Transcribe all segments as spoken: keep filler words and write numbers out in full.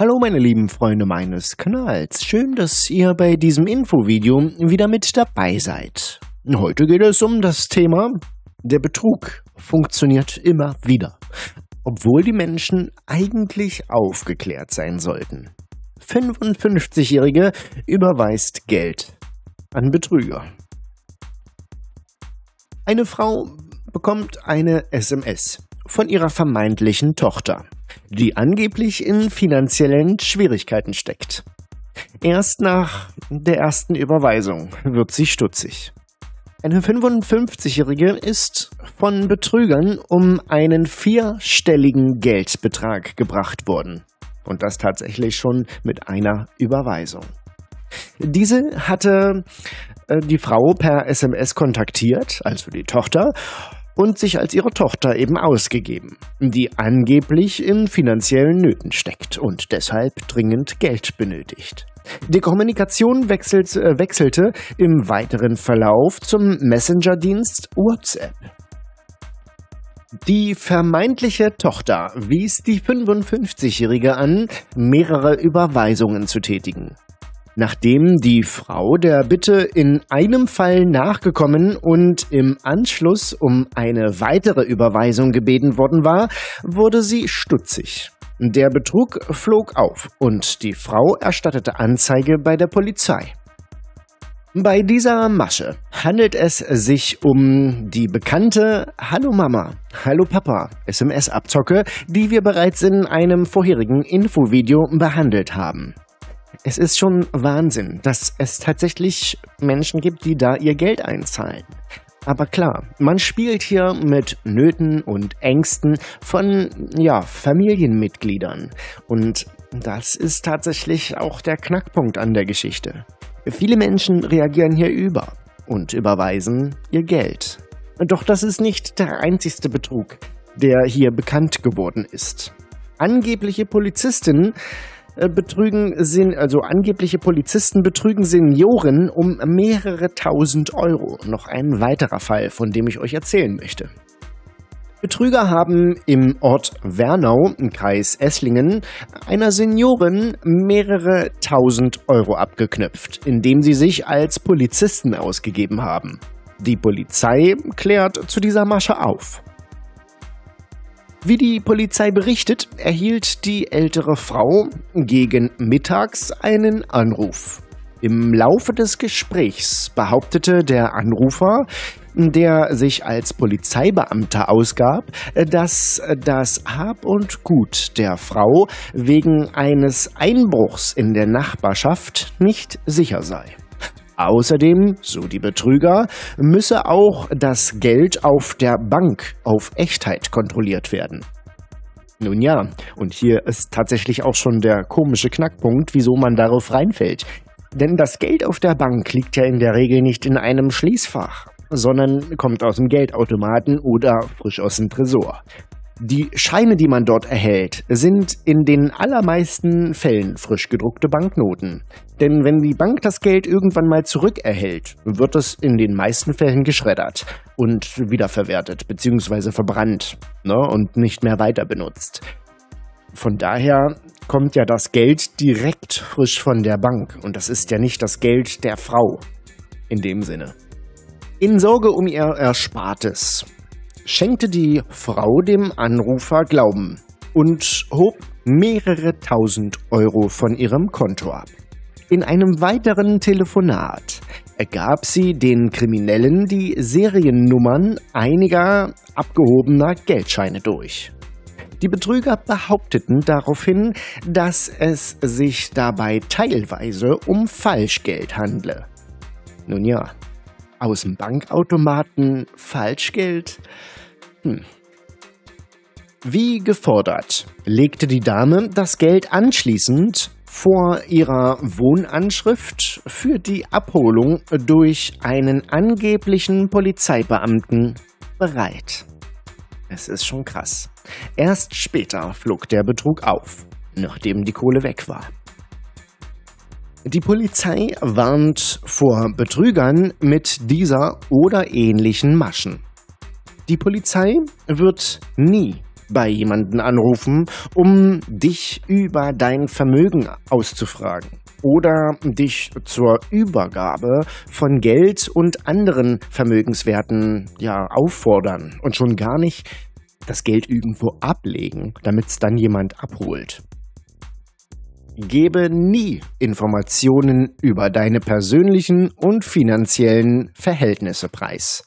Hallo meine lieben Freunde meines Kanals, schön, dass ihr bei diesem Infovideo wieder mit dabei seid. Heute geht es um das Thema, der Betrug funktioniert immer wieder, obwohl die Menschen eigentlich aufgeklärt sein sollten. fünfundfünfzigjährige überweist Geld an Betrüger. Eine Frau bekommt eine S M S von ihrer vermeintlichen Tochter, die angeblich in finanziellen Schwierigkeiten steckt. Erst nach der ersten Überweisung wird sie stutzig. Eine fünfundfünfzigjährige ist von Betrügern um einen vierstelligen Geldbetrag gebracht worden. Und das tatsächlich schon mit einer Überweisung. Diese hatte die Frau per S M S kontaktiert, also die Tochter, und sich als ihre Tochter eben ausgegeben, die angeblich in finanziellen Nöten steckt und deshalb dringend Geld benötigt. Die Kommunikation wechselt, äh, wechselte im weiteren Verlauf zum Messenger-Dienst WhatsApp. Die vermeintliche Tochter wies die fünfundfünfzigjährige an, mehrere Überweisungen zu tätigen. Nachdem die Frau der Bitte in einem Fall nachgekommen und im Anschluss um eine weitere Überweisung gebeten worden war, wurde sie stutzig. Der Betrug flog auf und die Frau erstattete Anzeige bei der Polizei. Bei dieser Masche handelt es sich um die bekannte Hallo Mama, Hallo Papa S M S-Abzocke, die wir bereits in einem vorherigen Infovideo behandelt haben. Es ist schon Wahnsinn, dass es tatsächlich Menschen gibt, die da ihr Geld einzahlen. Aber klar, man spielt hier mit Nöten und Ängsten von ja, Familienmitgliedern. Und das ist tatsächlich auch der Knackpunkt an der Geschichte. Viele Menschen reagieren hier über und überweisen ihr Geld. Doch das ist nicht der einzigste Betrug, der hier bekannt geworden ist. Angebliche Polizistinnen betrügen, also angebliche Polizisten betrügen Senioren um mehrere tausend Euro. Noch ein weiterer Fall, von dem ich euch erzählen möchte. Betrüger haben im Ort Wernau, im Kreis Esslingen, einer Seniorin mehrere tausend Euro abgeknöpft, indem sie sich als Polizisten ausgegeben haben. Die Polizei klärt zu dieser Masche auf. Wie die Polizei berichtet, erhielt die ältere Frau gegen mittags einen Anruf. Im Laufe des Gesprächs behauptete der Anrufer, der sich als Polizeibeamter ausgab, dass das Hab und Gut der Frau wegen eines Einbruchs in der Nachbarschaft nicht sicher sei. Außerdem, so die Betrüger, müsse auch das Geld auf der Bank auf Echtheit kontrolliert werden. Nun ja, und hier ist tatsächlich auch schon der komische Knackpunkt, wieso man darauf reinfällt. Denn das Geld auf der Bank liegt ja in der Regel nicht in einem Schließfach, sondern kommt aus dem Geldautomaten oder frisch aus dem Tresor. Die Scheine, die man dort erhält, sind in den allermeisten Fällen frisch gedruckte Banknoten. Denn wenn die Bank das Geld irgendwann mal zurückerhält, wird es in den meisten Fällen geschreddert und wiederverwertet bzw. verbrannt, ne, und nicht mehr weiter benutzt. Von daher kommt ja das Geld direkt frisch von der Bank und das ist ja nicht das Geld der Frau in dem Sinne. In Sorge um ihr Erspartes schenkte die Frau dem Anrufer Glauben und hob mehrere tausend Euro von ihrem Konto ab. In einem weiteren Telefonat ergab sie den Kriminellen die Seriennummern einiger abgehobener Geldscheine durch. Die Betrüger behaupteten daraufhin, dass es sich dabei teilweise um Falschgeld handle. Nun ja, aus dem Bankautomaten Falschgeld? Hm. Wie gefordert, legte die Dame das Geld anschließend vor ihrer Wohnanschrift für die Abholung durch einen angeblichen Polizeibeamten bereit. Es ist schon krass. Erst später flog der Betrug auf, nachdem die Kohle weg war. Die Polizei warnt vor Betrügern mit dieser oder ähnlichen Maschen. Die Polizei wird nie bei jemandem anrufen, um dich über dein Vermögen auszufragen oder dich zur Übergabe von Geld und anderen Vermögenswerten ja auffordern und schon gar nicht das Geld irgendwo ablegen, damit es dann jemand abholt. Gebe nie Informationen über deine persönlichen und finanziellen Verhältnisse preis.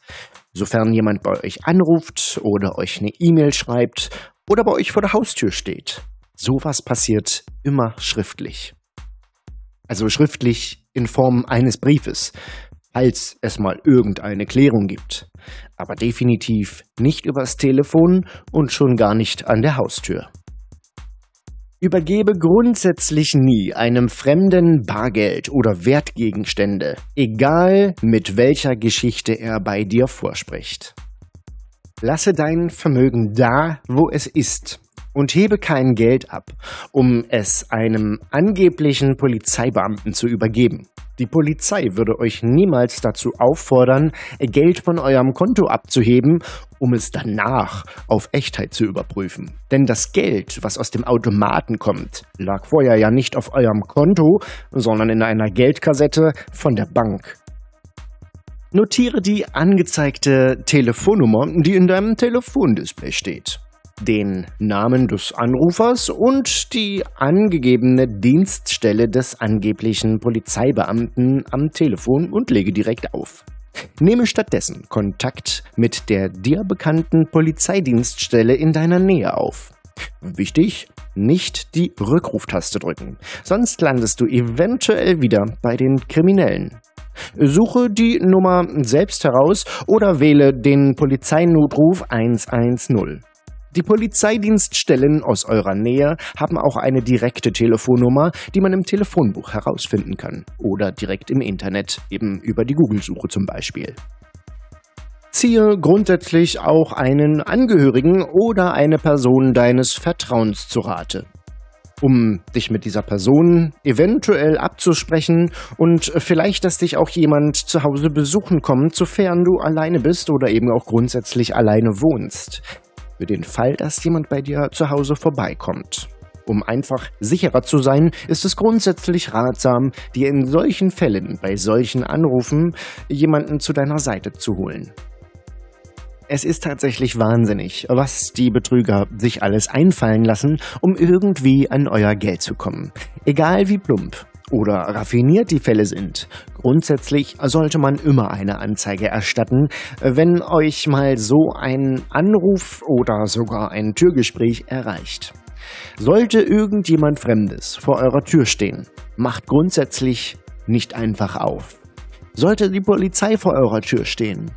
Sofern jemand bei euch anruft oder euch eine E-Mail schreibt oder bei euch vor der Haustür steht. Sowas passiert immer schriftlich. Also schriftlich in Form eines Briefes, falls es mal irgendeine Klärung gibt. Aber definitiv nicht übers Telefon und schon gar nicht an der Haustür. Übergebe grundsätzlich nie einem Fremden Bargeld oder Wertgegenstände, egal mit welcher Geschichte er bei dir vorspricht. Lasse dein Vermögen da, wo es ist, und hebe kein Geld ab, um es einem angeblichen Polizeibeamten zu übergeben. Die Polizei würde euch niemals dazu auffordern, Geld von eurem Konto abzuheben, um es danach auf Echtheit zu überprüfen. Denn das Geld, was aus dem Automaten kommt, lag vorher ja nicht auf eurem Konto, sondern in einer Geldkassette von der Bank. Notiere die angezeigte Telefonnummer, die in deinem Telefondisplay steht, den Namen des Anrufers und die angegebene Dienststelle des angeblichen Polizeibeamten am Telefon und lege direkt auf. Nehme stattdessen Kontakt mit der dir bekannten Polizeidienststelle in deiner Nähe auf. Wichtig, nicht die Rückruftaste drücken, sonst landest du eventuell wieder bei den Kriminellen. Suche die Nummer selbst heraus oder wähle den Polizeinotruf eins eins null. Die Polizeidienststellen aus eurer Nähe haben auch eine direkte Telefonnummer, die man im Telefonbuch herausfinden kann oder direkt im Internet, eben über die Google-Suche zum Beispiel. Ziehe grundsätzlich auch einen Angehörigen oder eine Person deines Vertrauens zu Rate, um dich mit dieser Person eventuell abzusprechen und vielleicht, dass dich auch jemand zu Hause besuchen kommt, sofern du alleine bist oder eben auch grundsätzlich alleine wohnst. Für den Fall, dass jemand bei dir zu Hause vorbeikommt. Um einfach sicherer zu sein, ist es grundsätzlich ratsam, dir in solchen Fällen, bei solchen Anrufen, jemanden zu deiner Seite zu holen. Es ist tatsächlich wahnsinnig, was die Betrüger sich alles einfallen lassen, um irgendwie an euer Geld zu kommen. Egal wie plump oder raffiniert die Fälle sind. Grundsätzlich sollte man immer eine Anzeige erstatten, wenn euch mal so ein Anruf oder sogar ein Türgespräch erreicht. Sollte irgendjemand Fremdes vor eurer Tür stehen, macht grundsätzlich nicht einfach auf. Sollte die Polizei vor eurer Tür stehen,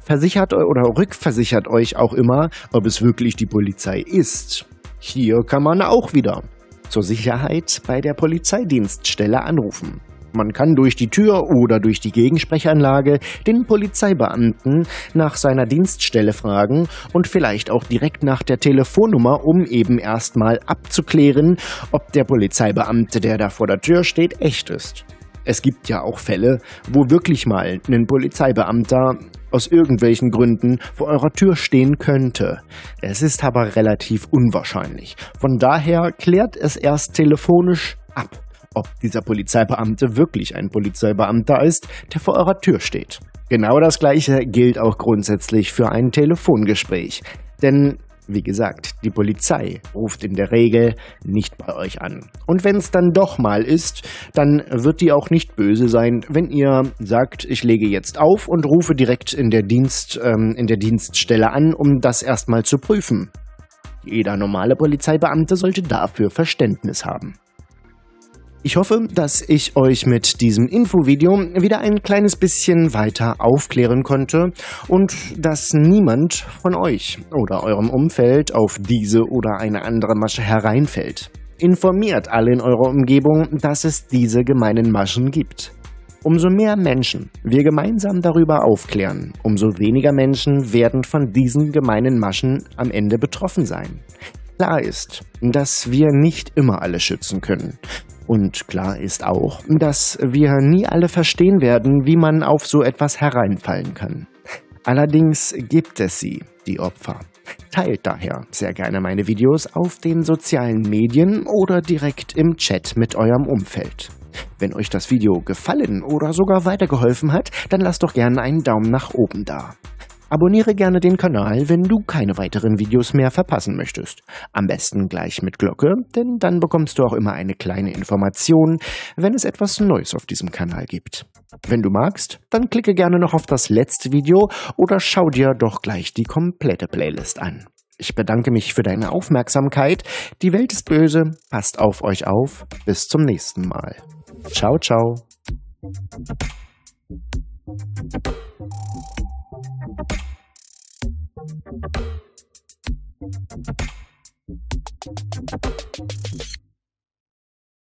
versichert oder rückversichert euch auch immer, ob es wirklich die Polizei ist. Hier kann man auch wieder zur Sicherheit bei der Polizeidienststelle anrufen. Man kann durch die Tür oder durch die Gegensprechanlage den Polizeibeamten nach seiner Dienststelle fragen und vielleicht auch direkt nach der Telefonnummer, um eben erstmal abzuklären, ob der Polizeibeamte, der da vor der Tür steht, echt ist. Es gibt ja auch Fälle, wo wirklich mal ein Polizeibeamter aus irgendwelchen Gründen vor eurer Tür stehen könnte. Es ist aber relativ unwahrscheinlich. Von daher klärt es erst telefonisch ab, ob dieser Polizeibeamte wirklich ein Polizeibeamter ist, der vor eurer Tür steht. Genau das Gleiche gilt auch grundsätzlich für ein Telefongespräch. Denn, wie gesagt, die Polizei ruft in der Regel nicht bei euch an. Und wenn es dann doch mal ist, dann wird die auch nicht böse sein, wenn ihr sagt, ich lege jetzt auf und rufe direkt in der, Dienst, ähm, in der Dienststelle an, um das erstmal zu prüfen. Jeder normale Polizeibeamte sollte dafür Verständnis haben. Ich hoffe, dass ich euch mit diesem Infovideo wieder ein kleines bisschen weiter aufklären konnte und dass niemand von euch oder eurem Umfeld auf diese oder eine andere Masche hereinfällt. Informiert alle in eurer Umgebung, dass es diese gemeinen Maschen gibt. Umso mehr Menschen wir gemeinsam darüber aufklären, umso weniger Menschen werden von diesen gemeinen Maschen am Ende betroffen sein. Klar ist, dass wir nicht immer alle schützen können. Und klar ist auch, dass wir nie alle verstehen werden, wie man auf so etwas hereinfallen kann. Allerdings gibt es sie, die Opfer. Teilt daher sehr gerne meine Videos auf den sozialen Medien oder direkt im Chat mit eurem Umfeld. Wenn euch das Video gefallen oder sogar weitergeholfen hat, dann lasst doch gerne einen Daumen nach oben da. Abonniere gerne den Kanal, wenn du keine weiteren Videos mehr verpassen möchtest. Am besten gleich mit Glocke, denn dann bekommst du auch immer eine kleine Information, wenn es etwas Neues auf diesem Kanal gibt. Wenn du magst, dann klicke gerne noch auf das letzte Video oder schau dir doch gleich die komplette Playlist an. Ich bedanke mich für deine Aufmerksamkeit. Die Welt ist böse, passt auf euch auf. Bis zum nächsten Mal. Ciao, ciao.